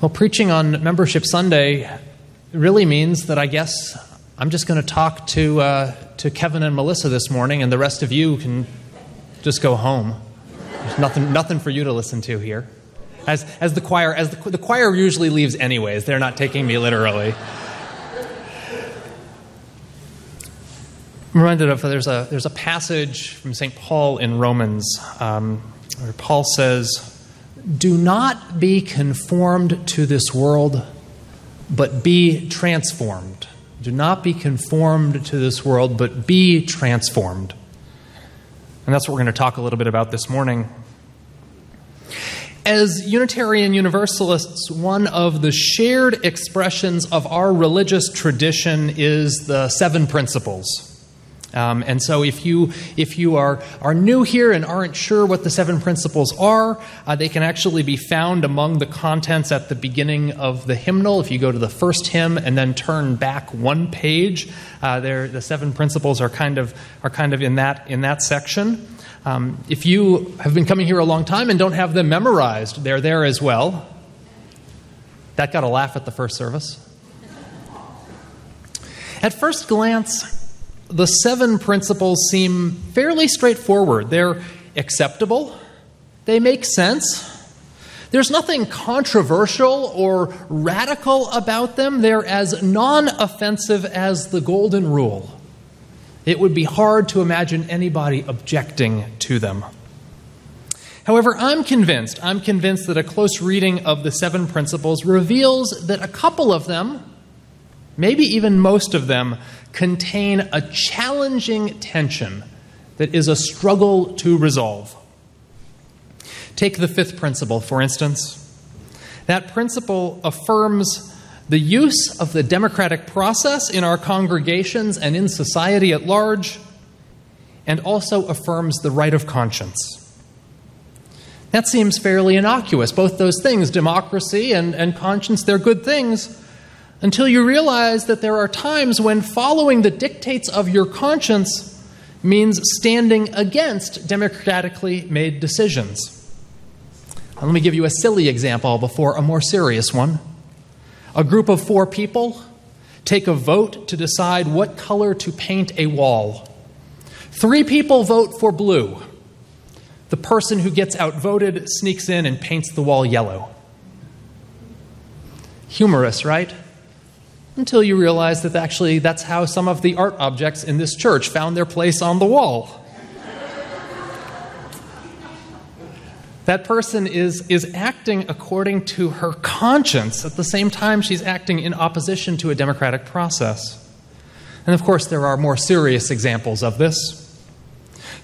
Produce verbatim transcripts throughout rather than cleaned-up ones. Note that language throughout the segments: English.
Well, preaching on Membership Sunday really means that I guess I'm just going to talk to uh, to Kevin and Melissa this morning, and the rest of you can just go home. There's nothing nothing for you to listen to here. As as the choir as the, the choir usually leaves anyways. They're not taking me literally. I'm reminded of there's a there's a passage from Saint Paul in Romans um, where Paul says, "Do not be conformed to this world, but be transformed." Do not be conformed to this world, but be transformed. And that's what we're going to talk a little bit about this morning. As Unitarian Universalists, one of the shared expressions of our religious tradition is the Seven Principles. Um, and so if you if you are, are new here and aren't sure what the Seven Principles are, uh, they can actually be found among the contents at the beginning of the hymnal. If you go to the first hymn and then turn back one page, uh, there the Seven Principles are kind of are kind of in that in that section. Um, if you have been coming here a long time and don't have them memorized, they're there as well. That got a laugh at the first service. At first glance, the seven principles seem fairly straightforward. They're acceptable. They make sense. There's nothing controversial or radical about them. They're as non-offensive as the golden rule. It would be hard to imagine anybody objecting to them. However, I'm convinced, I'm convinced that a close reading of the seven principles reveals that a couple of them, maybe even most of them, contain a challenging tension that is a struggle to resolve. Take the fifth principle, for instance. That principle affirms the use of the democratic process in our congregations and in society at large, and also affirms the right of conscience. That seems fairly innocuous. Both those things, democracy and, and conscience, they're good things, until you realize that there are times when following the dictates of your conscience means standing against democratically made decisions. Now, let me give you a silly example before a more serious one. A group of four people take a vote to decide what color to paint a wall. Three people vote for blue. The person who gets outvoted sneaks in and paints the wall yellow. Humorous, right? Until you realize that actually that's how some of the art objects in this church found their place on the wall. That person is, is acting according to her conscience. At the same time, she's acting in opposition to a democratic process. And of course, there are more serious examples of this.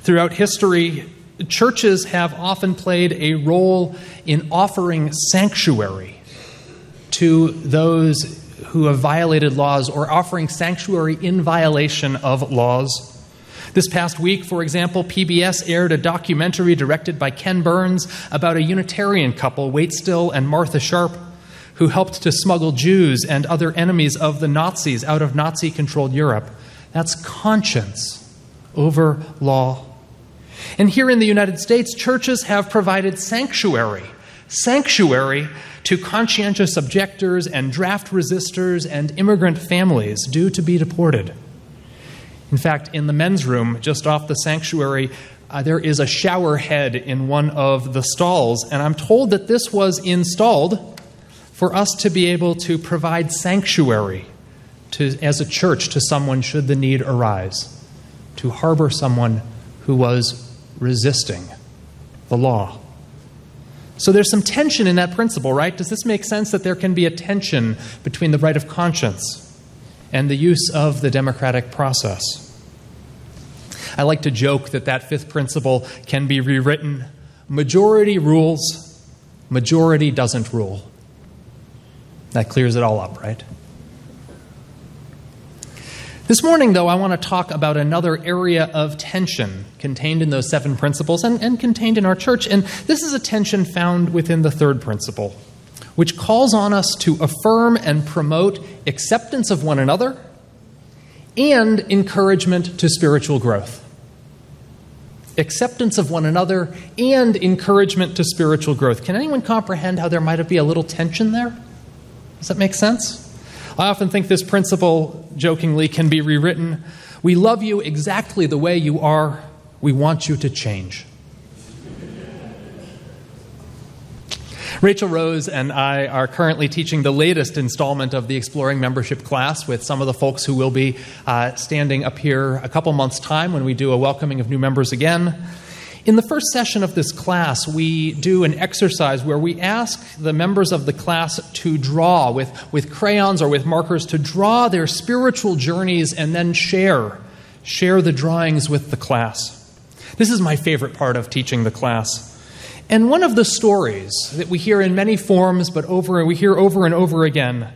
Throughout history, churches have often played a role in offering sanctuary to those who have violated laws or offering sanctuary in violation of laws. This past week, for example, P B S aired a documentary directed by Ken Burns about a Unitarian couple, Waitstill and Martha Sharp, who helped to smuggle Jews and other enemies of the Nazis out of Nazi-controlled Europe. That's conscience over law. And here in the United States, churches have provided sanctuary Sanctuary to conscientious objectors and draft resistors and immigrant families due to be deported. In fact, in the men's room, just off the sanctuary, uh, there is a shower head in one of the stalls, and I'm told that this was installed for us to be able to provide sanctuary to, as a church to someone should the need arise, to harbor someone who was resisting the law. So there's some tension in that principle, right? Does this make sense that there can be a tension between the right of conscience and the use of the democratic process? I like to joke that that fifth principle can be rewritten: majority rules, majority doesn't rule. That clears it all up, right? This morning, though, I want to talk about another area of tension contained in those seven principles and, and contained in our church. And this is a tension found within the third principle, which calls on us to affirm and promote acceptance of one another and encouragement to spiritual growth. Acceptance of one another and encouragement to spiritual growth. Can anyone comprehend how there might be a little tension there? Does that make sense? I often think this principle, jokingly, can be rewritten. We love you exactly the way you are. We want you to change. Rachel Rose and I are currently teaching the latest installment of the Exploring Membership class with some of the folks who will be uh, standing up here a couple months' time when we do a welcoming of new members again. In the first session of this class, we do an exercise where we ask the members of the class to draw with, with crayons or with markers, to draw their spiritual journeys and then share, share the drawings with the class. This is my favorite part of teaching the class. And one of the stories that we hear in many forms, but over we hear over and over again,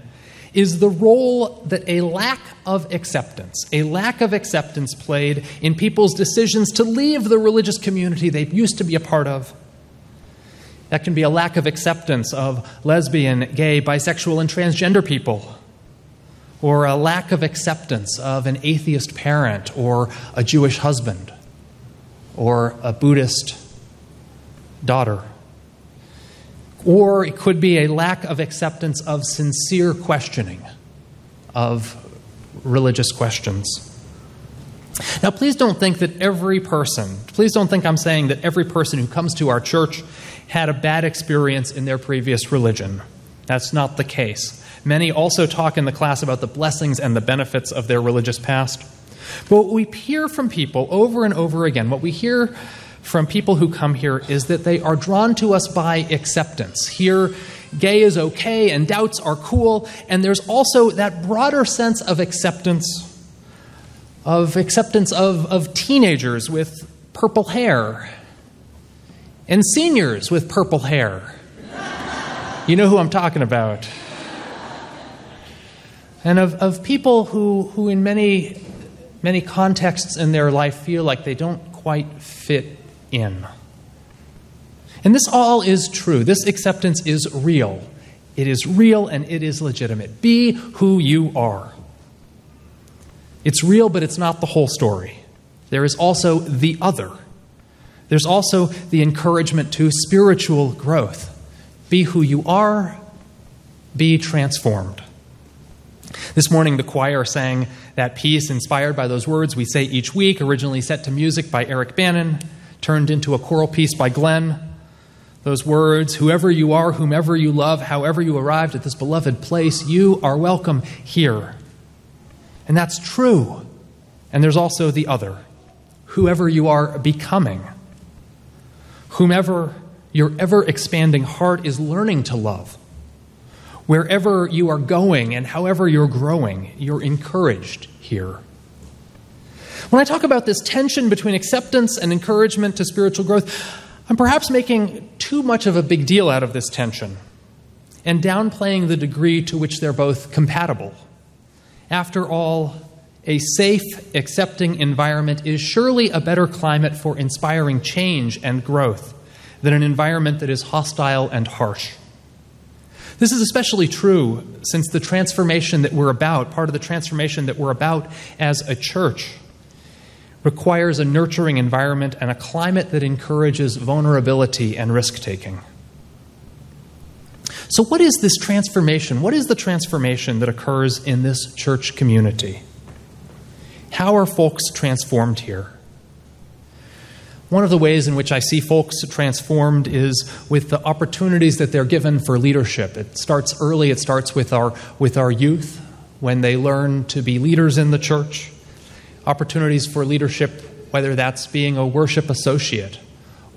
is the role that a lack of acceptance, a lack of acceptance played in people's decisions to leave the religious community they used to be a part of. That can be a lack of acceptance of lesbian, gay, bisexual, and transgender people, or a lack of acceptance of an atheist parent, or a Jewish husband, or a Buddhist daughter. Or it could be a lack of acceptance of sincere questioning, of religious questions. Now, please don't think that every person, please don't think I'm saying that every person who comes to our church had a bad experience in their previous religion. That's not the case. Many also talk in the class about the blessings and the benefits of their religious past. But what we hear from people over and over again, what we hear from people who come here is that they are drawn to us by acceptance. Here, gay is okay and doubts are cool, and there's also that broader sense of acceptance, of acceptance of, of teenagers with purple hair and seniors with purple hair. You know who I'm talking about. And of, of people who, who in many, many contexts in their life feel like they don't quite fit in. And this all is true. This acceptance is real. It is real and it is legitimate. Be who you are. It's real, but it's not the whole story. There is also the other. There's also the encouragement to spiritual growth. Be who you are. Be transformed. This morning the choir sang that piece inspired by those words we say each week, originally set to music by Eric Bannon, turned into a choral piece by Glenn. Those words, whoever you are, whomever you love, however you arrived at this beloved place, you are welcome here. And that's true. And there's also the other, whoever you are becoming, whomever your ever-expanding heart is learning to love. Wherever you are going and however you're growing, you're encouraged here. When I talk about this tension between acceptance and encouragement to spiritual growth, I'm perhaps making too much of a big deal out of this tension and downplaying the degree to which they're both compatible. After all, a safe, accepting environment is surely a better climate for inspiring change and growth than an environment that is hostile and harsh. This is especially true since the transformation that we're about, part of the transformation that we're about as a church, requires a nurturing environment and a climate that encourages vulnerability and risk-taking. So what is this transformation? What is the transformation that occurs in this church community? How are folks transformed here? One of the ways in which I see folks transformed is with the opportunities that they're given for leadership. It starts early. It starts with our, with our youth when they learn to be leaders in the church. Opportunities for leadership, whether that's being a worship associate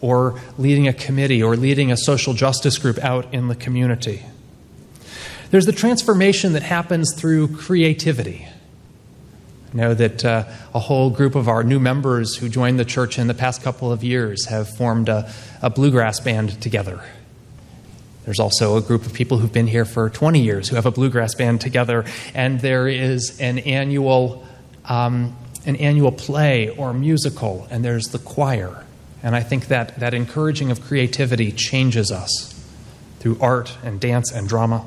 or leading a committee or leading a social justice group out in the community. There's the transformation that happens through creativity. I know that uh, a whole group of our new members who joined the church in the past couple of years have formed a, a bluegrass band together. There's also a group of people who've been here for twenty years who have a bluegrass band together, and there is an annual, um, an annual play or musical, and there's the choir. And I think that that encouraging of creativity changes us through art and dance and drama.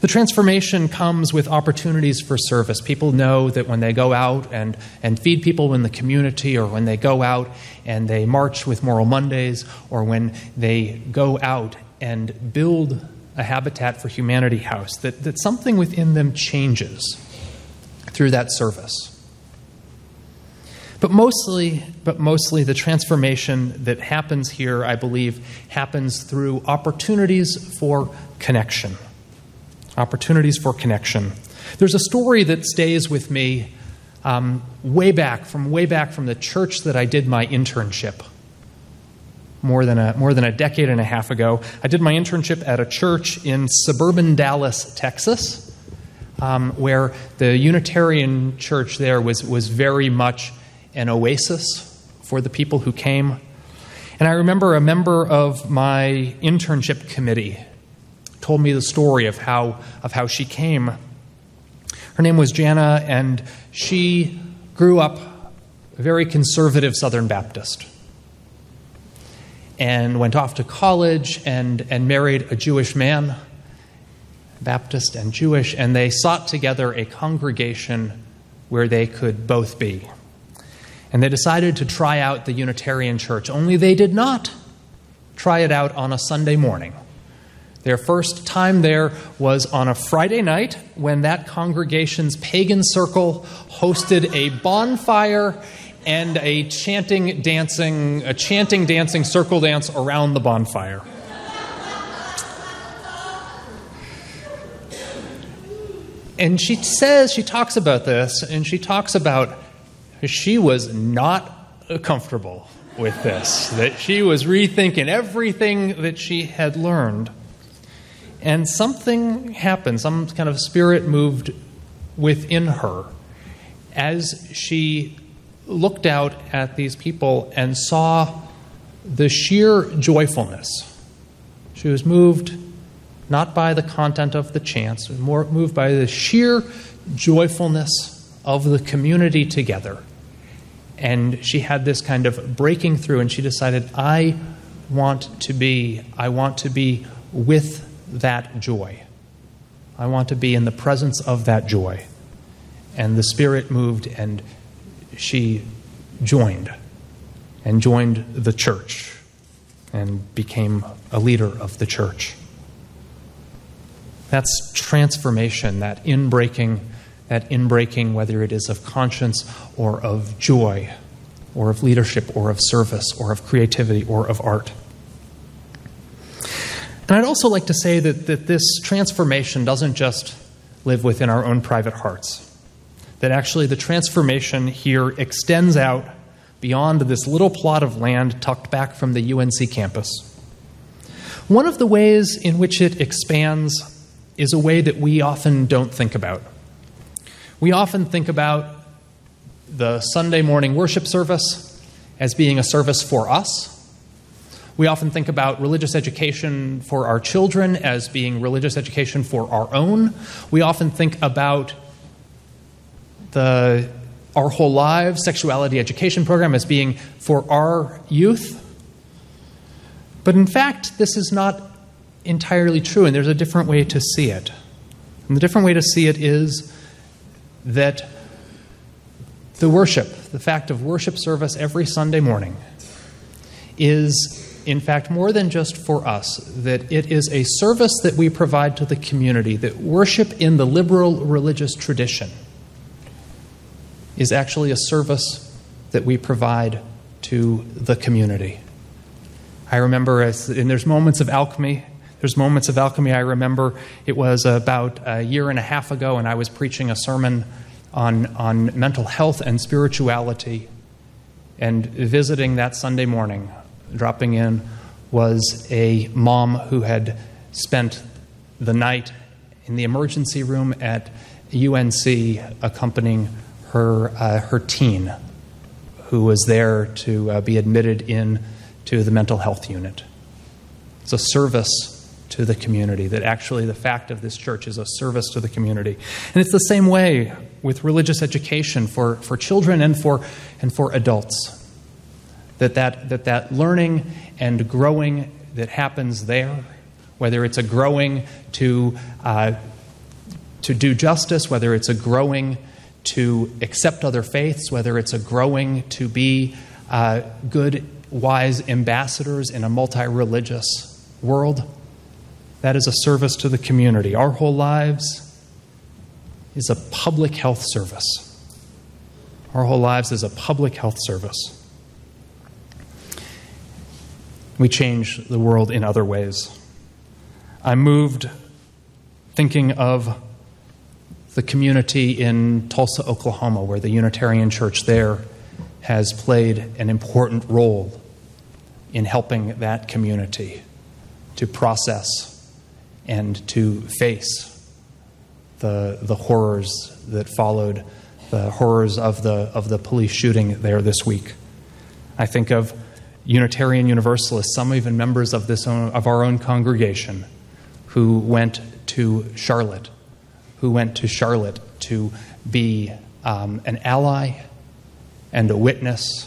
The transformation comes with opportunities for service. People know that when they go out and, and feed people in the community, or when they go out and they march with Moral Mondays, or when they go out and build a Habitat for Humanity house, that, that something within them changes through that service. But mostly, but mostly the transformation that happens here, I believe, happens through opportunities for connection. Opportunities for connection. There's a story that stays with me um, way back, from way back from the church that I did my internship. More than, a, more than a decade and a half ago. I did my internship at a church in suburban Dallas, Texas, um, where the Unitarian church there was, was very much an oasis for the people who came. And I remember a member of my internship committee told me the story of how, of how she came. Her name was Jana, and she grew up a very conservative Southern Baptist, and went off to college and, and married a Jewish man, Baptist and Jewish, and they sought together a congregation where they could both be. And they decided to try out the Unitarian Church, only they did not try it out on a Sunday morning. Their first time there was on a Friday night when that congregation's pagan circle hosted a bonfire and a chanting, dancing, a chanting, dancing, circle dance around the bonfire. And she says, she talks about this, and she talks about she was not comfortable with this, that she was rethinking everything that she had learned. And something happened, some kind of spirit moved within her as she looked out at these people and saw the sheer joyfulness. She was moved not by the content of the chants, but more moved by the sheer joyfulness of the community together. And she had this kind of breaking through, and she decided, I want to be, I want to be with that joy. I want to be in the presence of that joy. And the spirit moved, and she joined, and joined the church, and became a leader of the church. That's transformation, that inbreaking, that inbreaking, whether it is of conscience or of joy, or of leadership, or of service, or of creativity, or of art. And I'd also like to say that, that this transformation doesn't just live within our own private hearts. That actually the transformation here extends out beyond this little plot of land tucked back from the U N C campus. One of the ways in which it expands is a way that we often don't think about. We often think about the Sunday morning worship service as being a service for us. We often think about religious education for our children as being religious education for our own. We often think about The, our whole lives sexuality education program as being for our youth. But in fact, this is not entirely true, and there's a different way to see it. And the different way to see it is that the worship, the fact of worship service every Sunday morning, is in fact more than just for us, that it is a service that we provide to the community, that worship in the liberal religious tradition is actually a service that we provide to the community. I remember, as, and there's moments of alchemy, there's moments of alchemy. I remember it was about a year and a half ago, and I was preaching a sermon on, on mental health and spirituality, and visiting that Sunday morning, dropping in, was a mom who had spent the night in the emergency room at U N C accompanying her uh, her teen, who was there to uh, be admitted in to the mental health unit. It's a service to the community, that actually the fact of this church is a service to the community. And it's the same way with religious education for, for children and for and for adults. That that, that that learning and growing that happens there, whether it's a growing to uh, to do justice, whether it's a growing to accept other faiths, whether it's a growing to be uh, good, wise ambassadors in a multi-religious world, That is a service to the community. Our whole lives is a public health service. Our whole lives is a public health service. We change the world in other ways. I moved thinking of the community in Tulsa, Oklahoma, where the Unitarian Church there has played an important role in helping that community to process and to face the, the horrors that followed, the horrors of the, of the police shooting there this week. I think of Unitarian Universalists, some even members of, this own, of our own congregation, who went to Charlotte, who went to Charlotte to be um, an ally and a witness,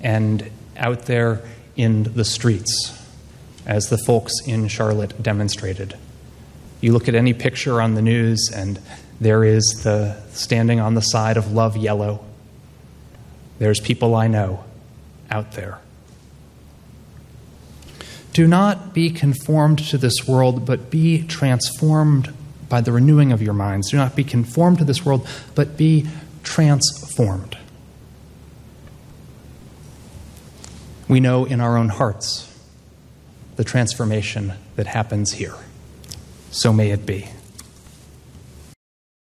and out there in the streets, as the folks in Charlotte demonstrated. You look at any picture on the news, and there is the standing on the side of Love Yellow. There's people I know out there. Do not be conformed to this world, but be transformed by the renewing of your minds. Do not be conformed to this world, but be transformed. We know in our own hearts the transformation that happens here. So may it be.